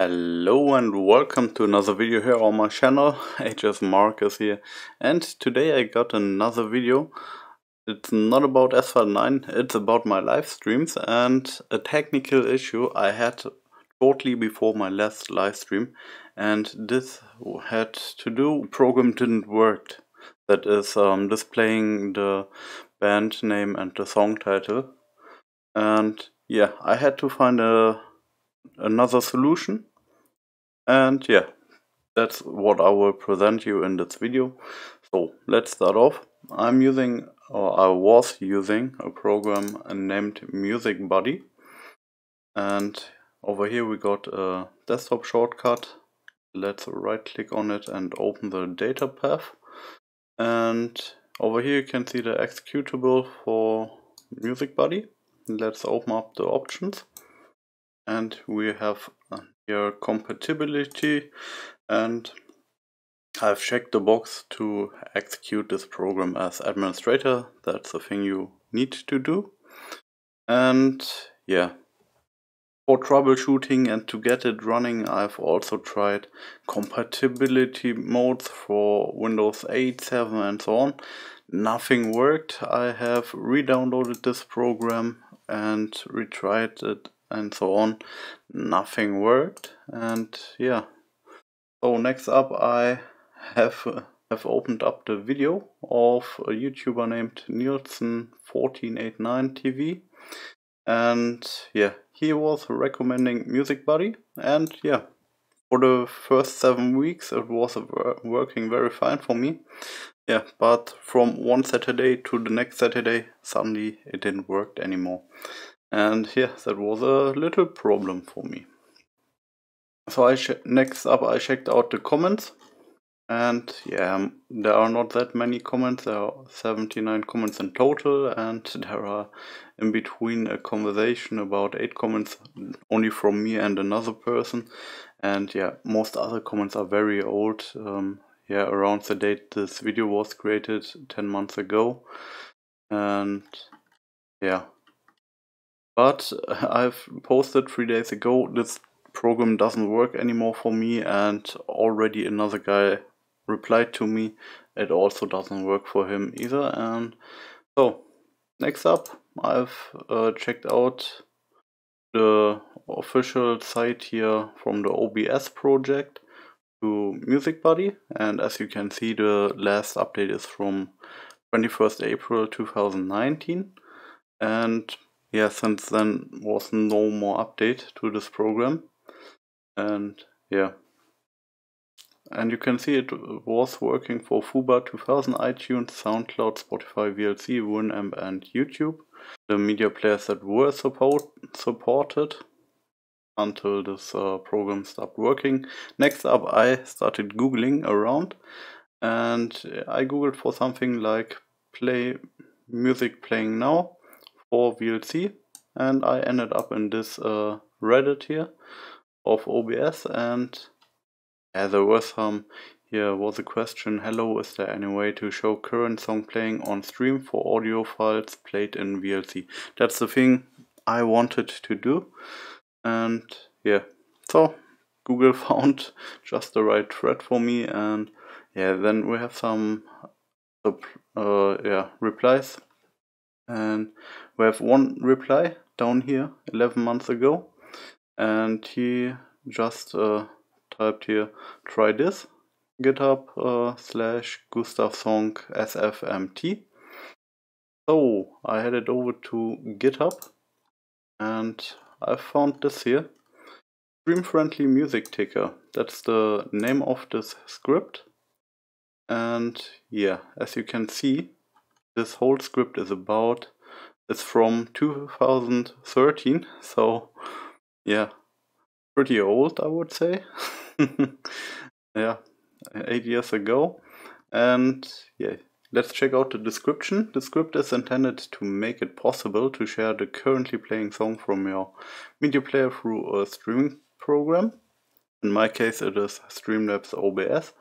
Hello and welcome to another video here on my channel. HS Marcus here, and today I got another video. It's not about SFMT, it's about my live streams and a technical issue I had shortly before my last live stream, and this had to do the program didn't work. That is displaying the band name and the song title, and yeah, I had to find another solution, and yeah, that's what I will present you in this video. So let's start off. I was using a program named Music Buddy, and over here we got a desktop shortcut. Let's right click on it and open the data path, and over here you can see the executable for Music Buddy. Let's open up the options, and we have here compatibility, and I've checked the box to execute this program as administrator. That's the thing you need to do. And yeah, for troubleshooting and to get it running, I've also tried compatibility modes for Windows 8, 7 and so on. Nothing worked. I have re-downloaded this program and retried it and so on. Nothing worked. And yeah, so next up I have opened up the video of a YouTuber named Nielsen1489TV, and yeah, he was recommending Music Buddy, and yeah, for the first 7 weeks it was working very fine for me. Yeah, but from one Saturday to the next Saturday suddenly it didn't work anymore. And yeah, that was a little problem for me. So next up I checked out the comments, and yeah, there are not that many comments. There are 79 comments in total, and there are in between a conversation about 8 comments only from me and another person. And yeah, most other comments are very old. Yeah, around the date this video was created, 10 months ago. And yeah, but I've posted 3 days ago, this program doesn't work anymore for me, and already another guy replied to me, it also doesn't work for him either. And so next up I've checked out the official site here from the OBS project to Music Buddy, and as you can see the last update is from 21st April 2019, and yeah, since then was no more update to this program. And yeah, and you can see it was working for FUBA 2000, iTunes, SoundCloud, Spotify, VLC, Winamp and YouTube, the media players that were supported until this program stopped working. Next up I started googling around, and I googled for something like music playing now for VLC, and I ended up in this Reddit here of OBS, and yeah, there was some, here was a question, hello, is there any way to show current song playing on stream for audio files played in VLC? That's the thing I wanted to do, and yeah, so Google found just the right thread for me. And yeah, then we have some replies. And we have one reply down here 11 months ago, and he just typed here, try this, GitHub / Gustav Song SFMT. So I headed over to GitHub, and I found this here, Stream Friendly Music Ticker. That's the name of this script, and yeah, as you can see, this whole script is about, it's from 2013, so yeah, pretty old I would say. Yeah, 8 years ago. And yeah, let's check out the description. The script is intended to make it possible to share the currently playing song from your media player through a streaming program. In my case it is Streamlabs OBS.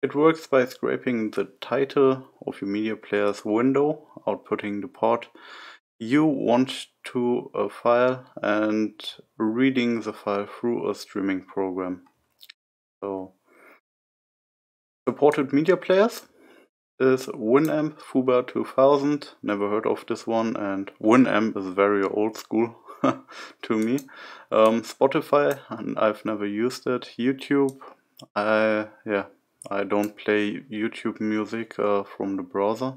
It works by scraping the title of your media player's window, outputting the part you want to a file and reading the file through a streaming program. So supported media players is Winamp, FUBA 2000, never heard of this one, and Winamp is very old school to me. Spotify, and I've never used it. YouTube, I don't play YouTube music from the browser.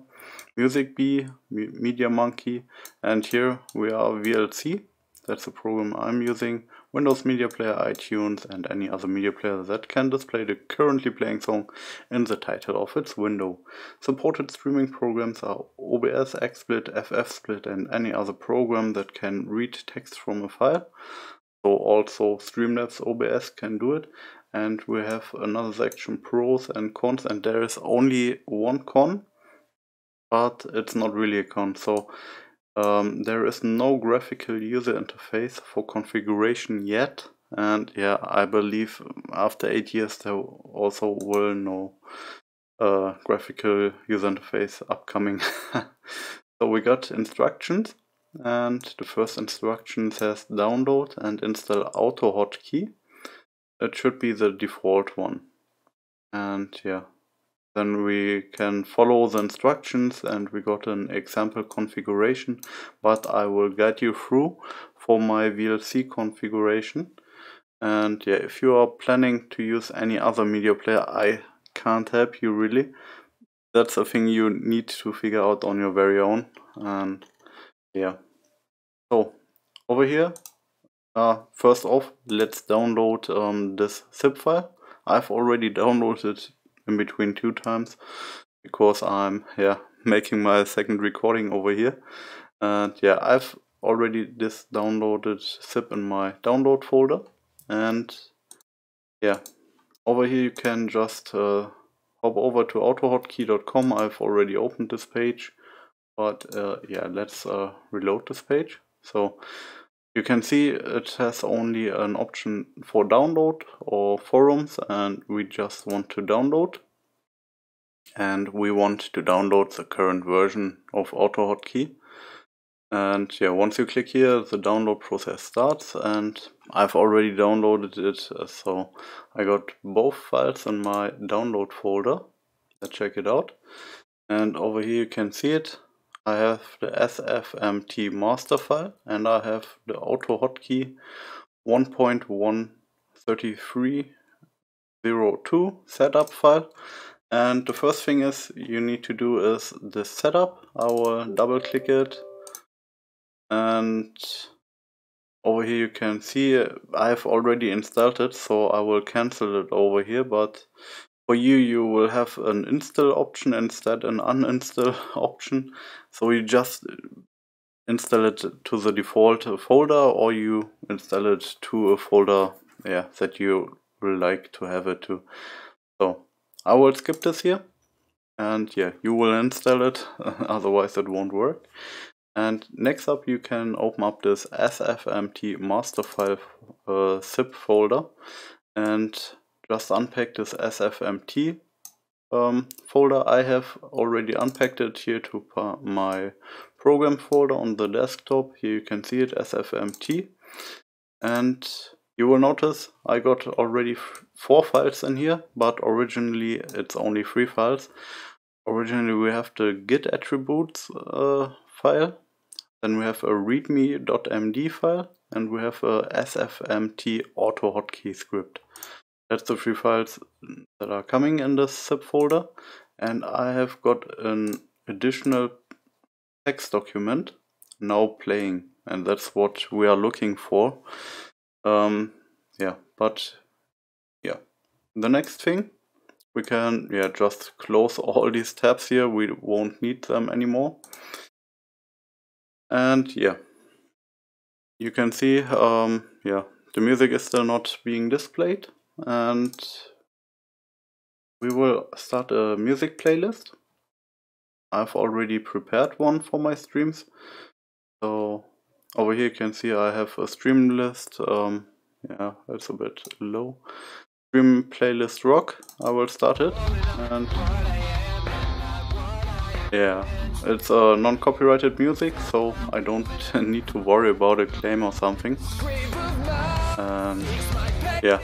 Music Buddy, Media Monkey, and here we are VLC, that's the program I'm using. Windows Media Player, iTunes, and any other media player that can display the currently playing song in the title of its window. Supported streaming programs are OBS, XSplit, FFSplit, and any other program that can read text from a file. So also Streamlabs OBS can do it. And we have another section, pros and cons, and there is only one con, but it's not really a con. So there is no graphical user interface for configuration yet, and yeah, I believe after 8 years there also will no graphical user interface upcoming. So we got instructions, and the first instruction says download and install AutoHotkey. It should be the default one, and yeah. Then we can follow the instructions and we got an example configuration, but I will guide you through for my VLC configuration. And yeah, if you are planning to use any other media player, I can't help you really. That's a thing you need to figure out on your very own. And yeah, so over here, first off, let's download this zip file. I've already downloaded it in between two times because I'm making my second recording over here, and yeah, I've already this downloaded zip in my download folder. And yeah, over here you can just hop over to autohotkey.com. I've already opened this page, but yeah, let's reload this page. So you can see it has only an option for download or forums, and we just want to download. And we want to download the current version of AutoHotkey. And yeah, once you click here, the download process starts, and I've already downloaded it. So I got both files in my download folder. Let's check it out. And over here you can see it. I have the SFMT master file, and I have the AutoHotkey 1.133.02 setup file. And the first thing is you need to do is the setup. I will double click it, and over here you can see I've already installed it, so I will cancel it over here. But for you, you will have an install option instead an uninstall option. So you just install it to the default folder, or you install it to a folder that you will like to have it to. So I will skip this here, and yeah, you will install it, otherwise it won't work. And next up, you can open up this SFMT master file zip folder, and just unpack this SFMT folder. I have already unpacked it here to my program folder on the desktop. Here you can see it, SFMT. And you will notice I got already 4 files in here, but originally it's only 3 files. Originally we have the git attributes file, then we have a readme.md file, and we have a SFMT AutoHotkey script. That's the 3 files that are coming in this zip folder. And I have got an additional text document now playing, and that's what we are looking for. The next thing we can just close all these tabs here. We won't need them anymore. And yeah, you can see the music is still not being displayed. And we will start a music playlist. I've already prepared one for my streams. So over here you can see I have a stream list. It's a bit low. Stream playlist rock. I will start it. And Yeah, it's non-copyrighted music, so I don't need to worry about a claim or something. Yeah,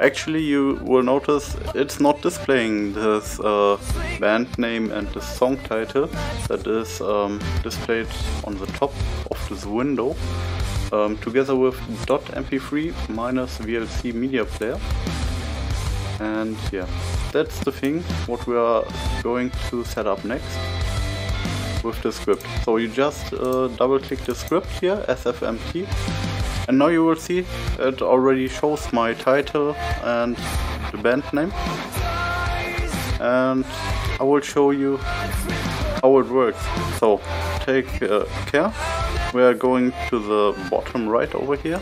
actually you will notice it's not displaying this band name and the song title that is displayed on the top of this window, together with .mp3 minus VLC media player. And yeah, that's the thing what we are going to set up next with the script. So you just double click the script here, SFMT, and now you will see it already shows my title and the band name, and I will show you how it works. So take care, we are going to the bottom right over here.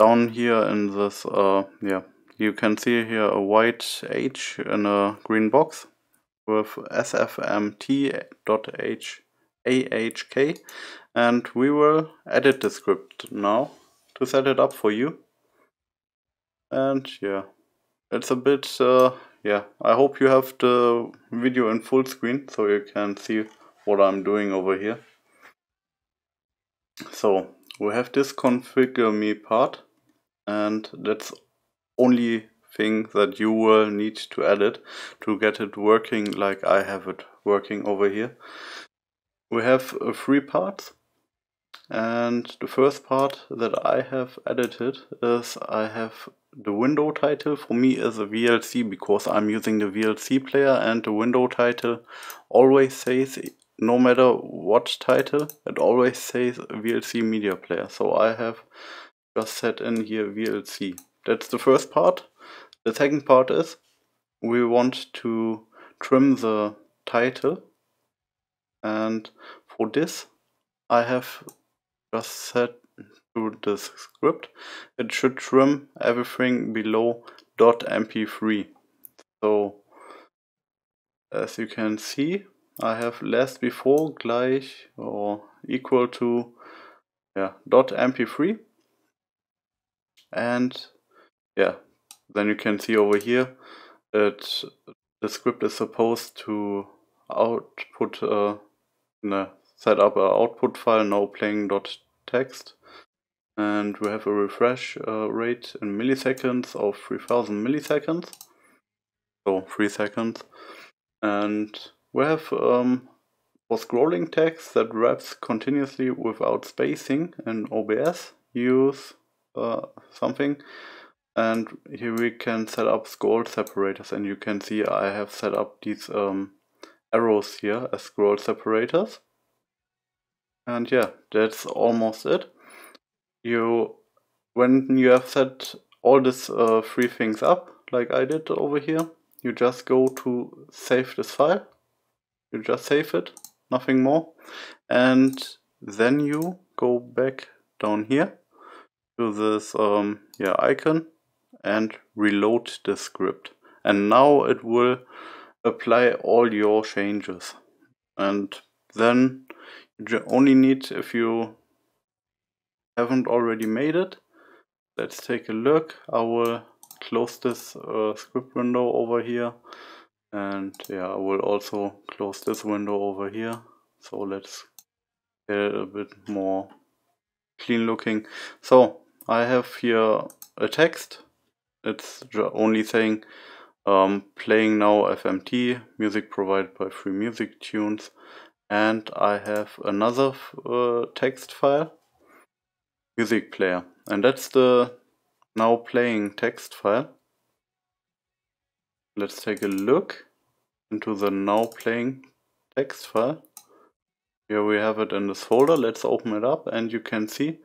Down here in this, yeah, you can see here a white H in a green box with sfmt.ahk, and we will edit the script now to set it up for you. And yeah, it's a bit, yeah, I hope you have the video in full screen so you can see what I'm doing over here. So we have this configure me part, and that's only thing that you will need to edit to get it working like I have it working over here. We have 3 parts, and the first part that I have edited is I have the window title for me as a VLC, because I'm using the VLC player, and the window title always says, no matter what title, it always says VLC media player. So I have just set in here VLC. That's the first part. The second part is we want to trim the title, and for this I have just set to the script it should trim everything below .mp3. So as you can see, I have less before gleich or equal to, yeah, .mp3, and yeah, then you can see over here that the script is supposed to output, set up an output file, now playing.txt, and we have a refresh rate in milliseconds of 3000 milliseconds, so 3 seconds, and we have for scrolling text that wraps continuously without spacing in OBS, use something. And here we can set up scroll separators, and you can see I have set up these arrows here as scroll separators. And yeah, that's almost it. When you have set all these 3 things up, like I did over here, you just go to save this file. You just save it, nothing more. And then you go back down here to this yeah, icon, and reload the script, and now it will apply all your changes. And then you only need, if you haven't already made it, let's take a look. I will close this script window over here, and yeah, I will also close this window over here, so let's get it a bit more clean looking. So I have here a text. It's only saying playing now FMT, music provided by Free Music Tunes, and I have another text file, music player, and that's the now playing text file. Let's take a look into the now playing text file. Here we have it in this folder. Let's open it up, and you can see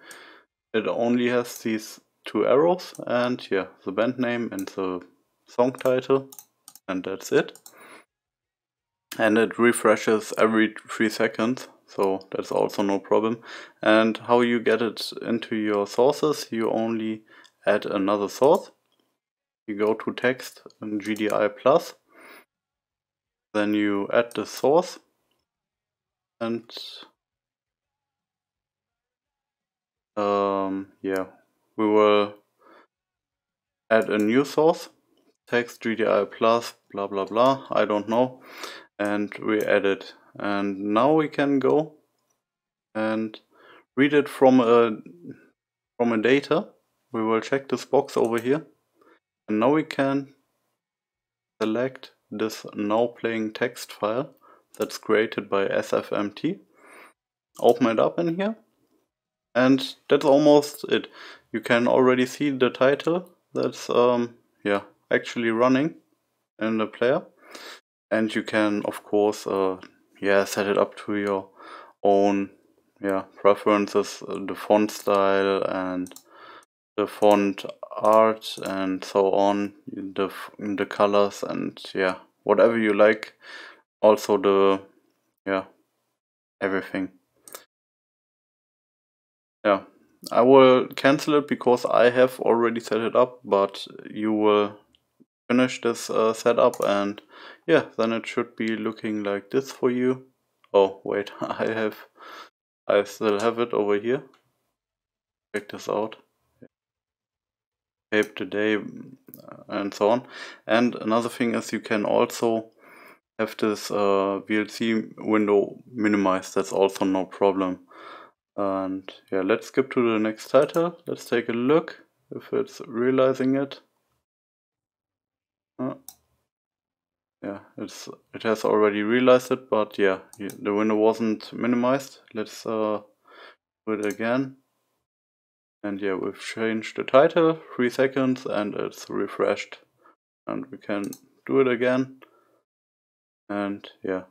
it only has these 2 arrows, and yeah, the band name and the song title, and that's it. And it refreshes every 3 seconds, so that's also no problem. And how you get it into your sources, you only add another source. You go to text and GDI plus, then you add the source, and yeah, we will add a new source, text GDI plus blah blah blah, I don't know, and re-edit. And now we can go and read it from a data. We will check this box over here. And now we can select this now playing text file that's created by SFMT. Open it up in here. And that's almost it. You can already see the title that's yeah, actually running in the player. And you can, of course, yeah, set it up to your own preferences, the font style and the font art and so on, the colors and yeah, whatever you like. Also the everything. Yeah, I will cancel it because I have already set it up, but you will finish this setup and yeah, then it should be looking like this for you. Oh wait, I still have it over here. Check this out. Tape today and so on. And another thing is you can also have this VLC window minimized. That's also no problem. And yeah, let's skip to the next title. Let's take a look if it's realizing it. Yeah, it has already realized it, but yeah, the window wasn't minimized. Let's do it again. And yeah, we've changed the title, 3 seconds, and it's refreshed. And we can do it again. And yeah.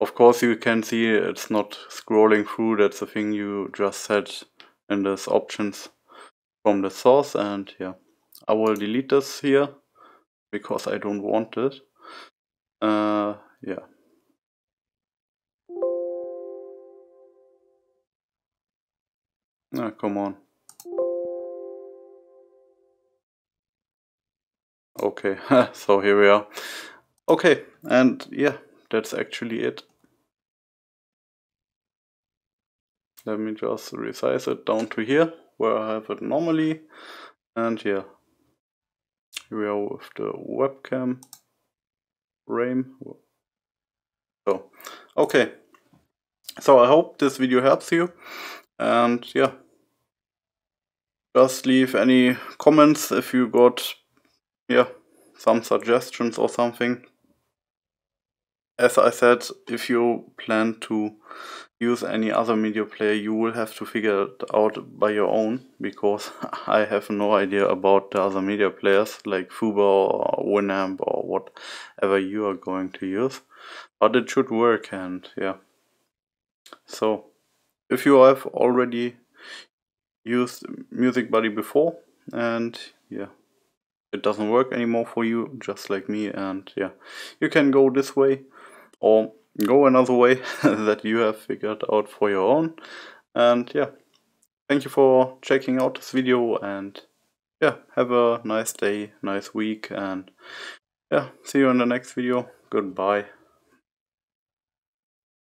Of course you can see it's not scrolling through, that's the thing you just set in this options from the source. And yeah, I will delete this here because I don't want it. Yeah. Ah, come on. Okay, so here we are. Okay, and yeah, that's actually it. Let me just resize it down to here, where I have it normally. And yeah, here we are with the webcam frame. So, okay. So I hope this video helps you. And yeah, just leave any comments if you got, yeah, some suggestions or something. As I said, if you plan to use any other media player, you will have to figure it out by your own, because I have no idea about the other media players like FUBA or Winamp or whatever you are going to use. But it should work, and yeah. So, if you have already used Music Buddy before and yeah, it doesn't work anymore for you, just like me, and yeah, you can go this way or go another way that you have figured out for your own. And yeah, thank you for checking out this video, and yeah, have a nice day, nice week, and yeah, see you in the next video. Goodbye.